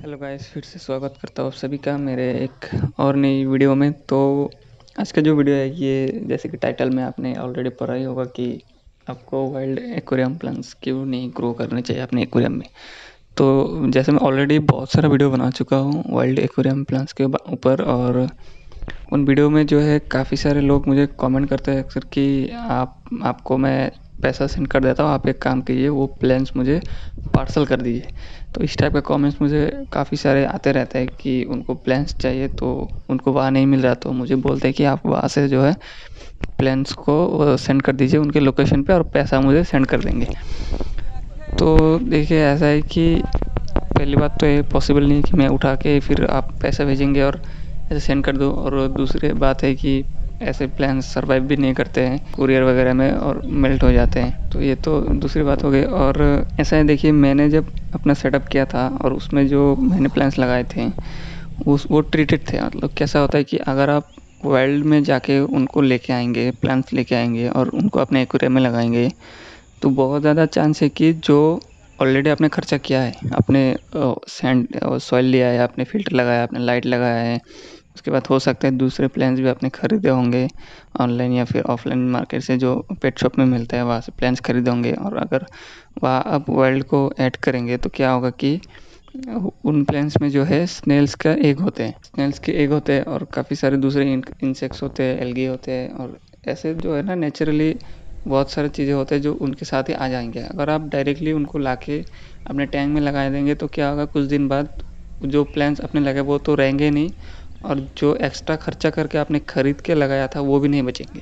Hello guys, फिर से स्वागत करता हूँ आप सभी का मेरे एक और नई वीडियो में। तो आज का जो वीडियो है ये, जैसे कि टाइटल में आपने ऑलरेडी पढ़ा ही होगा कि आपको वाइल्ड एक्वेरियम प्लांट्स क्यों नहीं ग्रो करने चाहिए अपने एक्वेरियम में। तो जैसे मैं ऑलरेडी बहुत सारा वीडियो बना चुका हूँ वाइल्ड एक्वेरियम प्लांट्स के ऊपर, और उन वीडियो में जो है काफ़ी सारे लोग मुझे कॉमेंट करते हैं अक्सर कि आपको मैं पैसा सेंड कर देता हूँ, आप एक काम कीजिए वो प्लान्स मुझे पार्सल कर दीजिए। तो इस टाइप के कमेंट्स मुझे काफ़ी सारे आते रहते हैं कि उनको प्लान्स चाहिए तो उनको वहाँ नहीं मिल रहा, तो मुझे बोलते हैं कि आप वहाँ से जो है प्लान्स को सेंड कर दीजिए उनके लोकेशन पे और पैसा मुझे सेंड कर देंगे। तो देखिए ऐसा है कि पहली बात तो ये पॉसिबल नहीं कि मैं उठा के फिर आप पैसा भेजेंगे और ऐसे सेंड कर दो, और दूसरी बात है कि ऐसे प्लान्स सर्वाइव भी नहीं करते हैं कुरियर वगैरह में और मेल्ट हो जाते हैं। तो ये तो दूसरी बात हो गई। और ऐसा है देखिए, मैंने जब अपना सेटअप किया था और उसमें जो मैंने प्लान्स लगाए थे वो ट्रीटेड थे। मतलब कैसा होता है कि अगर आप वाइल्ड में जाके उनको लेके आएंगे, प्लान्स लेके आएंगे और उनको अपने एक्वेरियम में लगाएंगे तो बहुत ज़्यादा चांस है कि जो ऑलरेडी आपने खर्चा किया है, आपने सैंड सॉइल लिया है, आपने फिल्टर लगाया, आपने लाइट लगाया है, उसके बाद हो सकता है दूसरे प्लान्स भी आपने ख़रीदे होंगे ऑनलाइन या फिर ऑफलाइन मार्केट से जो पेट शॉप में मिलता है, वहाँ से प्लान्स खरीदे होंगे। और अगर वहाँ आप वाइल्ड को ऐड करेंगे तो क्या होगा कि उन प्लान्स में जो है स्नेल्स के एग होते हैं और काफ़ी सारे दूसरे इंसेक्ट्स होते हैं, एल्गी होते हैं, और ऐसे जो है ना नेचुरली बहुत सारी चीज़ें होते हैं जो उनके साथ ही आ जाएंगे। अगर आप डायरेक्टली उनको ला के अपने टैंक में लगा देंगे तो क्या होगा, कुछ दिन बाद जो प्लान्स अपने लगे वो तो रहेंगे नहीं और जो एक्स्ट्रा खर्चा करके आपने ख़रीद के लगाया था वो भी नहीं बचेंगे।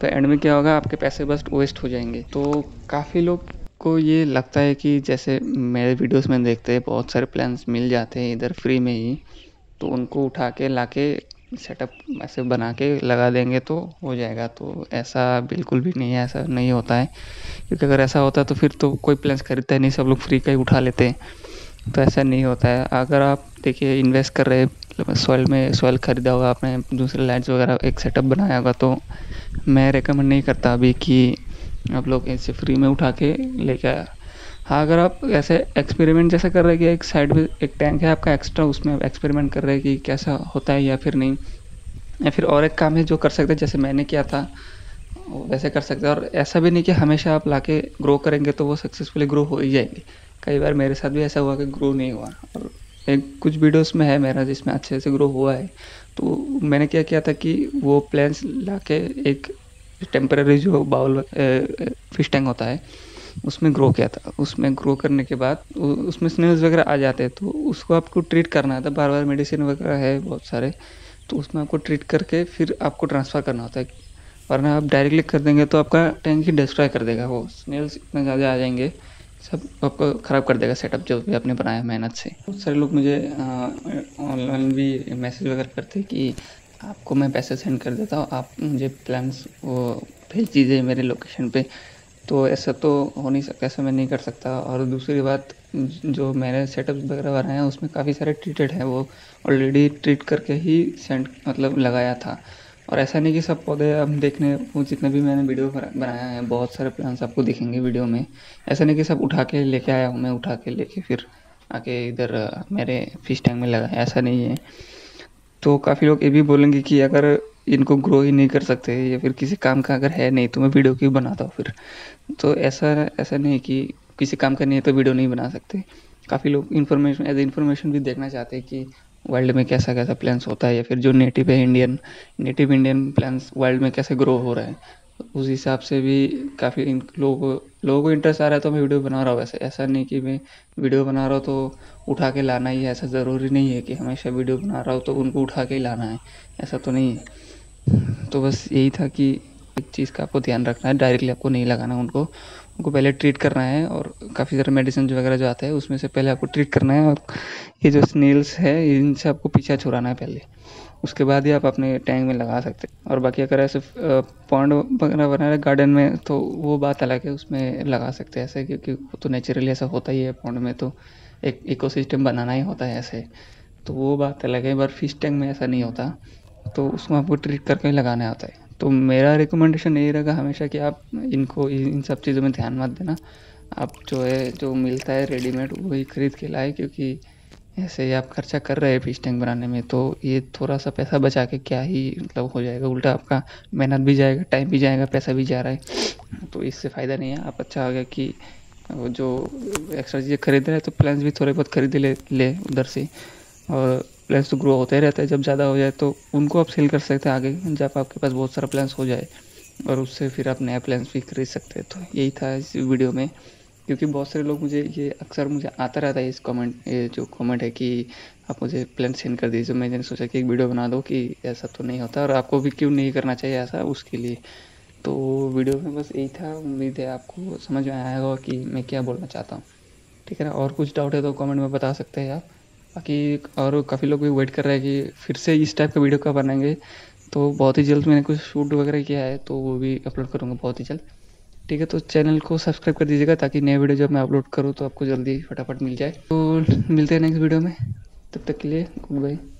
तो एंड में क्या होगा, आपके पैसे बस वेस्ट हो जाएंगे। तो काफ़ी लोग को ये लगता है कि जैसे मेरे वीडियोस में देखते हैं बहुत सारे प्लान्स मिल जाते हैं इधर फ्री में ही, तो उनको उठा के ला के सेटअप ऐसे बना के लगा देंगे तो हो जाएगा। तो ऐसा बिल्कुल भी नहीं है, ऐसा नहीं होता है, क्योंकि अगर ऐसा होता तो फिर तो कोई प्लान्स खरीदता ही नहीं, सब लोग फ्री का ही उठा लेते हैं। तो ऐसा नहीं होता है। अगर आप देखिए इन्वेस्ट कर रहे हैं सॉइल ख़रीदा होगा आपने, दूसरे लाइट्स वगैरह एक सेटअप बनाया होगा, तो मैं रेकमेंड नहीं करता अभी कि आप लोग ऐसे फ्री में उठा के लेके आया। हाँ, अगर आप ऐसे एक्सपेरिमेंट जैसा कर रहे हैं कि एक साइड में एक टैंक है आपका एक्स्ट्रा, उसमें आप एक्सपेरिमेंट कर रहे हैं कि कैसा होता है या फिर नहीं, या फिर और एक काम है जो कर सकते हैं जैसे मैंने किया था वैसे कर सकते हैं। और ऐसा भी नहीं कि हमेशा आप लाके ग्रो करेंगे तो वो सक्सेसफुली ग्रो हो ही जाएंगे। कई बार मेरे साथ भी ऐसा हुआ कि ग्रो नहीं हुआ, और एक कुछ वीडियोस में है मेरा जिसमें अच्छे से ग्रो हुआ है। तो मैंने क्या किया था कि वो प्लान्स लाके एक टेम्परेरी जो बाउल फिश टैंक होता है उसमें ग्रो किया था। उसमें ग्रो करने के बाद उसमें स्नेल्स वगैरह आ जाते हैं, तो उसको आपको ट्रीट करना होता है बार बार, मेडिसिन वगैरह है बहुत सारे, तो उसमें आपको ट्रीट करके फिर आपको ट्रांसफ़र करना होता है। वरना आप डायरेक्टली कर देंगे तो आपका टैंक ही डिस्ट्रॉय कर देगा, वो स्नेल्स इतना ज़्यादा आ जाएंगे सब आपको ख़राब कर देगा सेटअप जो भी आपने बनाया मेहनत से। बहुत सारे लोग मुझे ऑनलाइन भी मैसेज वगैरह करते हैं कि आपको मैं पैसे सेंड कर देता हूँ, आप मुझे प्लान्स वो भेज दीजिए मेरे लोकेशन पे। तो ऐसा तो हो नहीं सकता, ऐसा मैं नहीं कर सकता। और दूसरी बात, जो मेरे सेटअप वगैरह बनाए हैं उसमें काफ़ी सारे ट्रीटेड हैं, वो ऑलरेडी ट्रीट करके ही सेंड मतलब लगाया था। और ऐसा नहीं कि सब पौधे आप देखने, जितने भी मैंने वीडियो बनाया है बहुत सारे प्लान्स आपको दिखेंगे वीडियो में, ऐसा नहीं कि सब उठा के लेके आया हूँ मैं, उठा के लेके फिर आके इधर मेरे फिश टैंक में लगाया, ऐसा नहीं है। तो काफ़ी लोग ये भी बोलेंगे कि अगर इनको ग्रो ही नहीं कर सकते या फिर किसी काम का अगर है नहीं तो मैं वीडियो क्यों बनाता हूँ फिर। तो ऐसा नहीं है कि किसी काम का नहीं है तो वीडियो नहीं बना सकते। काफ़ी लोग एज ए इन्फॉर्मेशन भी देखना चाहते हैं कि वर्ल्ड में कैसा कैसा प्लान्स होता है, या फिर जो नेटिव है इंडियन प्लान्स वर्ल्ड में कैसे ग्रो हो रहा है, उस हिसाब से भी काफ़ी लोगों को इंटरेस्ट आ रहा है तो मैं वीडियो बना रहा हूँ। वैसे ऐसा नहीं कि मैं वीडियो बना रहा हूँ तो उठा के लाना ही है, ऐसा ज़रूरी नहीं है कि हमेशा वीडियो बना रहा हूँ तो उनको उठा के ही लाना है, ऐसा तो नहीं है। तो बस यही था कि एक चीज़ का आपको ध्यान रखना है, डायरेक्टली आपको नहीं लगाना उनको पहले ट्रीट करना है। और काफ़ी सारे मेडिसिन वगैरह जो आते हैं उसमें से पहले आपको ट्रीट करना है, और ये जो स्नेल्स है इनसे आपको पीछा छुड़ाना है पहले, उसके बाद ही आप अपने टैंक में लगा सकते हैं। और बाकी अगर ऐसे पॉन्ड वगैरह बनाए गार्डन में तो वो बात अलग है, उसमें लगा सकते हैं ऐसे, क्योंकि वो तो नेचुरली ऐसा होता ही है, पॉन्ड में तो एक इकोसिस्टम बनाना ही होता है ऐसे, तो वो बात अलग है। पर फिश टैंक में ऐसा नहीं होता, तो उसमें आपको ट्रीट करके लगाना होता है। तो मेरा रिकमेंडेशन यही रहेगा हमेशा कि आप इनको इन सब चीज़ों में ध्यान मत देना, आप जो मिलता है रेडीमेड वही ख़रीद के लाए, क्योंकि ऐसे ही आप खर्चा कर रहे हैं फिश टैंक बनाने में, तो ये थोड़ा सा पैसा बचा के क्या ही मतलब हो जाएगा, उल्टा आपका मेहनत भी जाएगा, टाइम भी जाएगा, पैसा भी जा रहा है, तो इससे फ़ायदा नहीं है। आप अच्छा हो गया कि वो जो एक्स्ट्रा चीज़ें खरीद रहे हैं तो प्लांट्स भी थोड़े बहुत खरीद ले उधर से, और प्लांट्स तो ग्रो होते रहते हैं, जब ज़्यादा हो जाए तो उनको आप सेल कर सकते हैं आगे, जब आपके पास बहुत सारा प्लांट्स हो जाए, और उससे फिर आप नया प्लांट्स भी खरीद सकते हैं। तो यही था इस वीडियो में, क्योंकि बहुत सारे लोग मुझे ये अक्सर मुझे आता रहता है इस कमेंट, ये जो कमेंट है कि आप मुझे प्लान सेंड कर दीजिए, मैंने सोचा कि एक वीडियो बना दो कि ऐसा तो नहीं होता और आपको भी क्यों नहीं करना चाहिए ऐसा, उसके लिए तो वीडियो में बस यही था। उम्मीद है आपको समझ में आया होगा कि मैं क्या बोलना चाहता हूँ, ठीक है ना। और कुछ डाउट है तो कमेंट में बता सकते हैं आप, बाकी और काफ़ी लोग भी वेट कर रहे हैं कि फिर से इस टाइप का वीडियो कब बनाएंगे, तो बहुत ही जल्द मैंने कुछ शूट वगैरह किया है तो वो भी अपलोड करूँगा बहुत ही जल्द, ठीक है। तो चैनल को सब्सक्राइब कर दीजिएगा ताकि नए वीडियो जब मैं अपलोड करूँ तो आपको जल्दी फटाफट मिल जाए। तो मिलते हैं नेक्स्ट वीडियो में, तब तक के लिए गुड बाय।